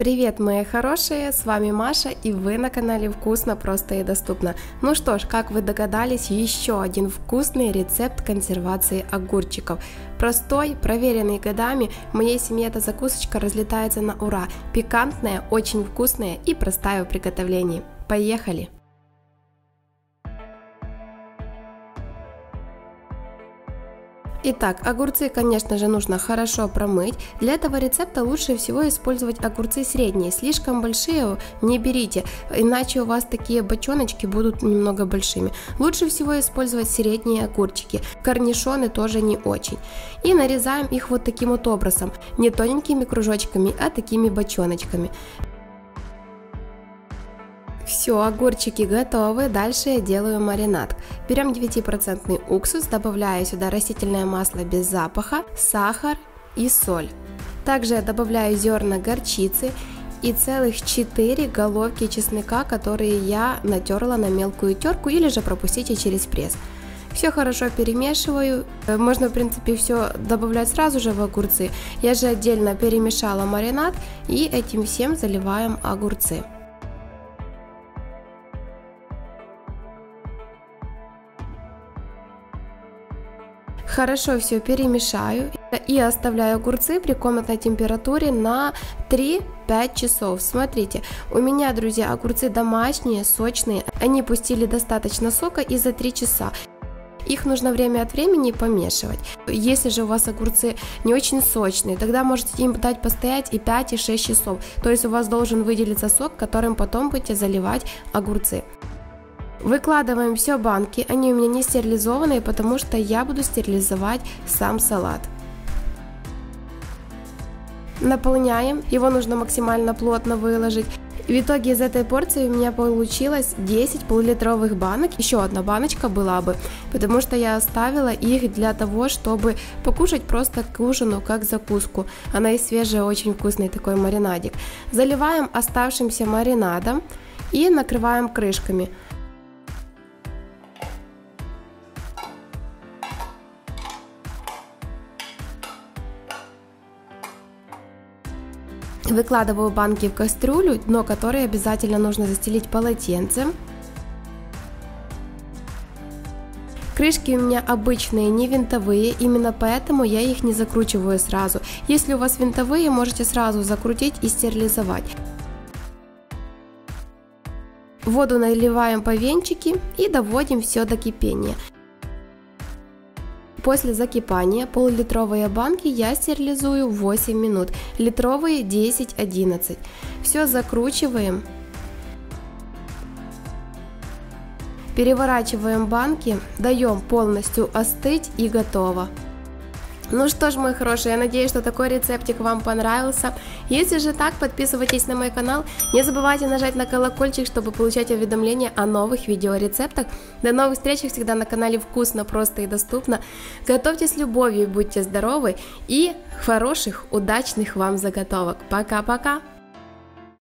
Привет, мои хорошие, с вами Маша, и вы на канале Вкусно, Просто и Доступно. Ну что ж, как вы догадались, еще один вкусный рецепт консервации огурчиков. Простой, проверенный годами, в моей семье эта закусочка разлетается на ура. Пикантная, очень вкусная и простая в приготовлении. Поехали! Итак, огурцы, конечно же, нужно хорошо промыть. Для этого рецепта лучше всего использовать огурцы средние, слишком большие не берите, иначе у вас такие бочоночки будут немного большими. Лучше всего использовать средние огурчики, корнишоны тоже не очень. И нарезаем их вот таким вот образом, не тоненькими кружочками, а такими бочоночками. Все, огурчики готовы, дальше я делаю маринад. Берем 9% уксус, добавляю сюда растительное масло без запаха, сахар и соль. Также я добавляю зерна горчицы и целых 4 головки чеснока, которые я натерла на мелкую терку или же пропустите через пресс. Все хорошо перемешиваю, можно в принципе все добавлять сразу же в огурцы. Я же отдельно перемешала маринад и этим всем заливаем огурцы. Хорошо все перемешаю и оставляю огурцы при комнатной температуре на 3-5 часов. Смотрите, у меня, друзья, огурцы домашние, сочные, они пустили достаточно сока и за 3 часа. Их нужно время от времени помешивать. Если же у вас огурцы не очень сочные, тогда можете им дать постоять и 5, и 6 часов. То есть у вас должен выделиться сок, которым потом будете заливать огурцы. Выкладываем все банки, они у меня не стерилизованные, потому что я буду стерилизовать сам салат. Наполняем, его нужно максимально плотно выложить. В итоге из этой порции у меня получилось 10 полулитровых банок, еще одна баночка была бы, потому что я оставила их для того, чтобы покушать просто к ужину, как закуску. Она и свежая, очень вкусный такой маринадик. Заливаем оставшимся маринадом и накрываем крышками. Выкладываю банки в кастрюлю, дно которой обязательно нужно застелить полотенцем. Крышки у меня обычные, не винтовые, именно поэтому я их не закручиваю сразу. Если у вас винтовые, можете сразу закрутить и стерилизовать. Воду наливаем по венчике и доводим все до кипения. После закипания полулитровые банки я стерилизую 8 минут, литровые 10-11. Все закручиваем, переворачиваем банки, даем полностью остыть и готово. Ну что ж, мои хорошие, я надеюсь, что такой рецептик вам понравился. Если же так, подписывайтесь на мой канал. Не забывайте нажать на колокольчик, чтобы получать уведомления о новых видеорецептах. До новых встреч всегда на канале Вкусно, Просто и Доступно. Готовьтесь с любовью, будьте здоровы и хороших, удачных вам заготовок. Пока-пока!